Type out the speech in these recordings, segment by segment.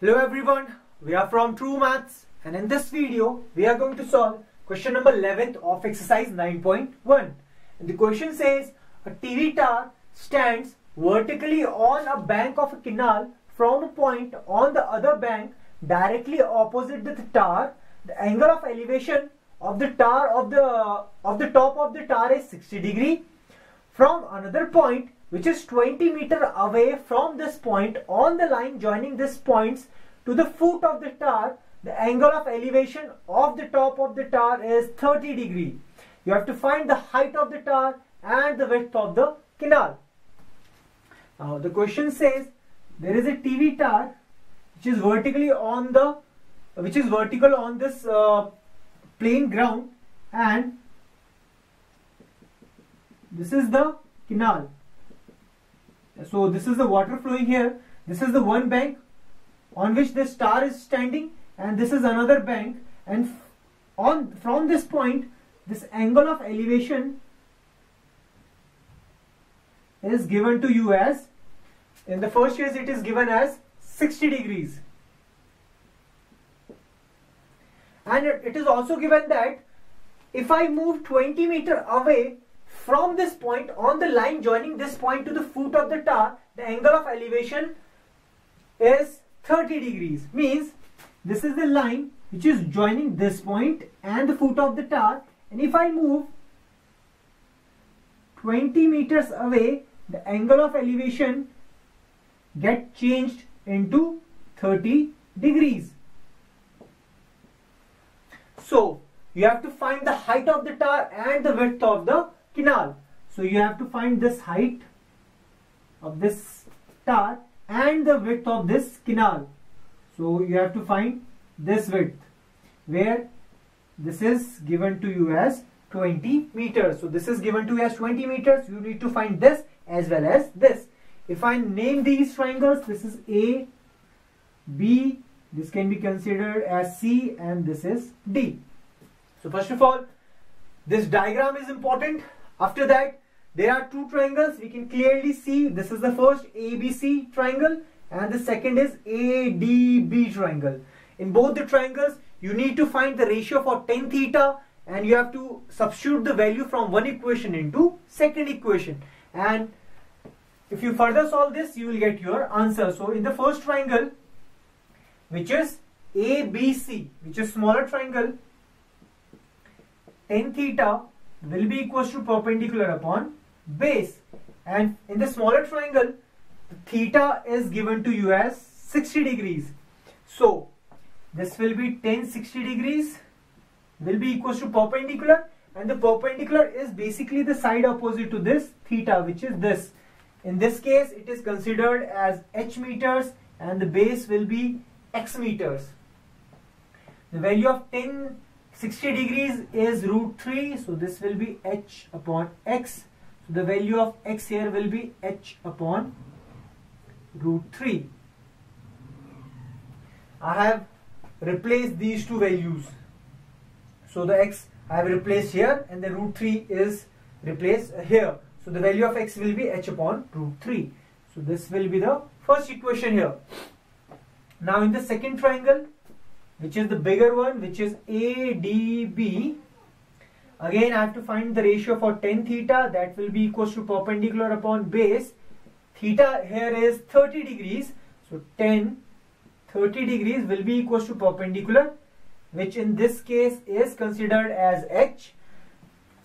Hello everyone, we are from True Maths and in this video we are going to solve question number 11th of exercise 9.1. The question says a TV tower stands vertically on a bank of a canal from a point on the other bank directly opposite the tower. The angle of elevation of the tower of the top of the tower is 60 degree. From another point which is 20 meter away from this point on the line joining these points to the foot of the tower, the angle of elevation of the top of the tower is 30 degree. You have to find the height of the tower and the width of the canal. Now the question says there is a TV tower which is vertical on this plain ground, and this is the canal. So this is the water flowing here, this is the one bank on which the tower is standing, and this is another bank, and from this point this angle of elevation is given to you as, in the first case it is given as 60 degrees, and it is also given that if I move 20 meter away from this point on the line joining this point to the foot of the tower, the angle of elevation is 30 degrees. Means this is the line which is joining this point and the foot of the tower, and if I move 20 meters away, the angle of elevation get changed into 30 degrees. So you have to find the height of the tower and the width of the canal. So you have to find this height of this tower and the width of this canal. So you have to find this width, where this is given to you as 20 meters. So this is given to you as 20 meters. You need to find this as well as this. If I name these triangles, this is A, B, this can be considered as C, and this is D. So first of all, this diagram is important. After that, there are two triangles. We can clearly see this is the first ABC triangle and the second is ADB triangle. In both the triangles, you need to find the ratio for tan theta, and you have to substitute the value from one equation into second equation. And if you further solve this, you will get your answer. So in the first triangle, which is ABC, which is smaller triangle, tan theta will be equals to perpendicular upon base, and in the smaller triangle the theta is given to you as 60 degrees. So this will be tan 60 degrees will be equals to perpendicular, and the perpendicular is basically the side opposite to this theta, which is this. In this case it is considered as h meters and the base will be x meters. The value of tan 60 degrees is root 3, so this will be h upon x. So the value of x here will be h upon root 3. I have replaced these two values, so the x I have replaced here and the root 3 is replaced here, so the value of x will be h upon root 3. So this will be the first equation here. Now in the second triangle, which is the bigger one, which is ADB, again I have to find the ratio for tan theta, that will be equals to perpendicular upon base. Theta here is 30 degrees, so tan 30 degrees will be equals to perpendicular, which in this case is considered as h.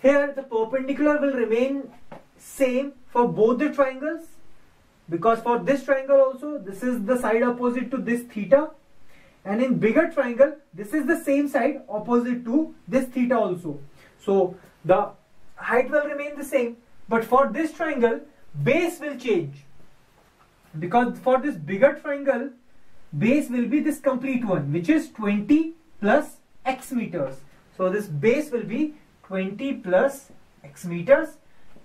Here the perpendicular will remain same for both the triangles, because for this triangle also this is the side opposite to this theta, and in bigger triangle this is the same side opposite to this theta also, so the height will remain the same. But for this triangle base will change, because for this bigger triangle base will be this complete one, which is 20 plus x meters. So this base will be 20 plus x meters.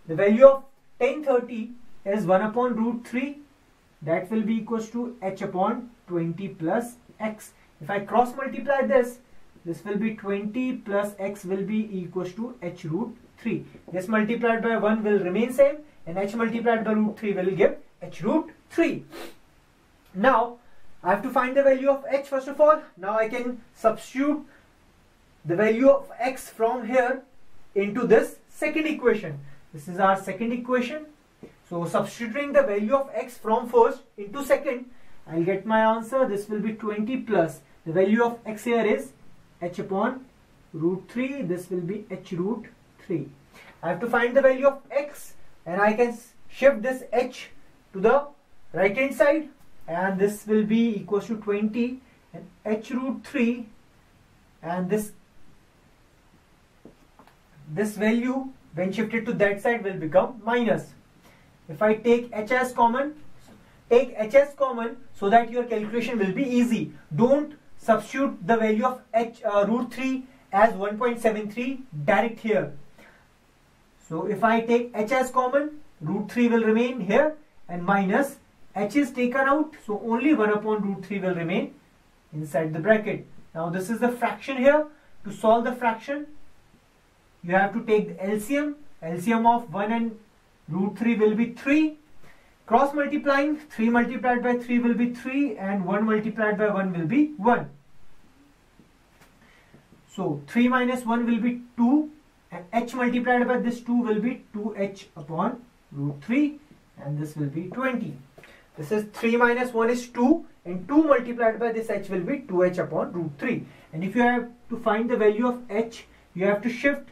The value of tan 30 is 1 upon root 3, that will be equals to h upon 20 plus x. If I cross multiply this will be 20 plus x will be equals to h root 3. This multiplied by 1 will remain same, and h multiplied by root 3 will give h root 3. Now I have to find the value of h first of all. Now I can substitute the value of x from here into this second equation. This is our second equation. So substituting the value of x from first into second, I'll get my answer. This will be 20 plus the value of x here is h upon root 3. This will be h root 3. I have to find the value of x, and I can shift this h to the right hand side, and this will be equals to 20 and h root 3, and this value when shifted to that side will become minus. If I take h as common, so that your calculation will be easy. Don't substitute the value of h root 3 as 1.73 direct here. So if I take h as common, root 3 will remain here and minus h is taken out, so only 1 upon root 3 will remain inside the bracket. Now this is the fraction here. To solve the fraction, you have to take the LCM. LCM of 1 and root 3 will be 3. Cross multiplying, 3 multiplied by 3 will be 3 and 1 multiplied by 1 will be 1. So 3 minus 1 will be 2 and h multiplied by this 2 will be 2h upon root 3, and this will be 20. This is 3 minus 1 is 2 and 2 multiplied by this h will be 2h upon root 3. And if you have to find the value of h, you have to shift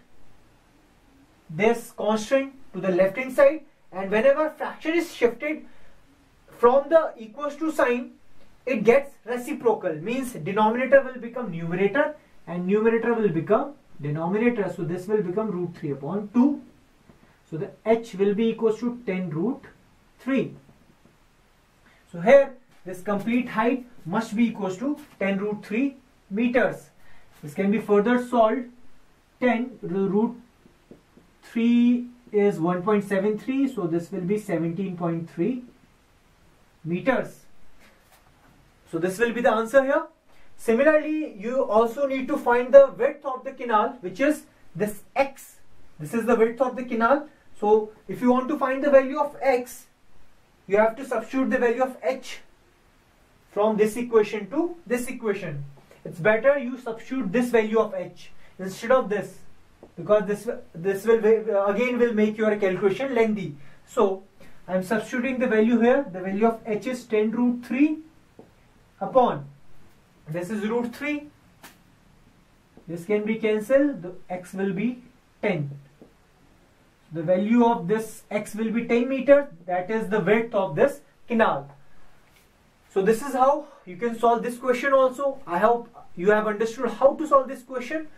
this constant to the left hand side, and whenever fraction is shifted from the equals to sign, it gets reciprocal, means denominator will become numerator and numerator will become denominator. So this will become root 3 upon 2. So the h will be equals to 10 root 3. So here this complete height must be equals to 10 root 3 meters. This can be further solved. 10 root 3 is 1.73, so this will be 17.3 meters. So this will be the answer here. Similarly, you also need to find the width of the canal, which is this x. This is the width of the canal. So if you want to find the value of x, you have to substitute the value of h from this equation to this equation. It's better you substitute this value of h instead of this, because this will again will make your calculation lengthy. So I'm substituting the value here. The value of h is 10 root 3 upon, this is root 3. This can be cancelled. The x will be 10. The value of this x will be 10 meters. That is the width of this canal. So this is how you can solve this question also. I hope you have understood how to solve this question.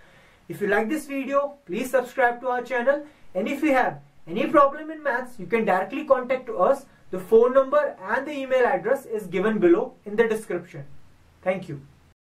If you like this video, please subscribe to our channel. And if you have any problem in maths, you can directly contact us. The phone number and the email address is given below in the description. Thank you.